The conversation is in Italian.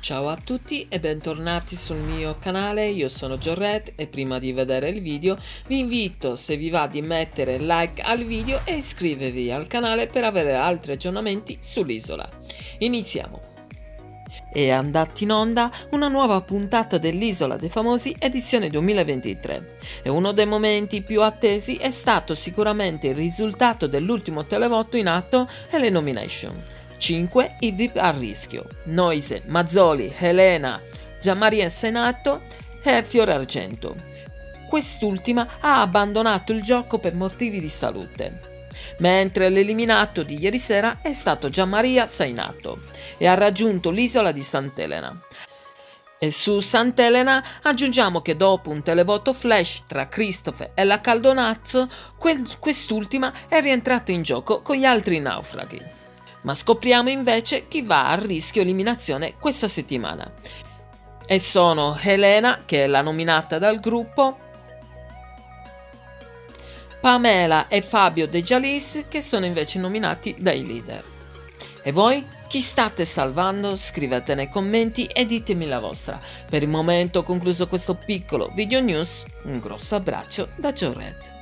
Ciao a tutti e bentornati sul mio canale, io sono Giorret e prima di vedere il video vi invito, se vi va, di mettere like al video e iscrivervi al canale per avere altri aggiornamenti sull'isola. Iniziamo! È andata in onda una nuova puntata dell'Isola dei Famosi edizione 2023 e uno dei momenti più attesi è stato sicuramente il risultato dell'ultimo televoto in atto e le nomination. 5 i VIP a rischio: Noise, Mazzoli, Helena, Gianmaria Sainato e Fiore Argento. Quest'ultima ha abbandonato il gioco per motivi di salute, mentre l'eliminato di ieri sera è stato Gianmaria Sainato e ha raggiunto l'isola di Sant'Elena. E su Sant'Elena aggiungiamo che dopo un televoto flash tra Christopher e la Caldonazzo, quest'ultima è rientrata in gioco con gli altri naufraghi. Ma scopriamo invece chi va a rischio eliminazione questa settimana. E sono Helena, che è la nominata dal gruppo, Pamela e Fabio De Jalisse, che sono invece nominati dai leader. E voi? Chi state salvando? Scrivete nei commenti e ditemi la vostra. Per il momento ho concluso questo piccolo video news. Un grosso abbraccio da Giorret.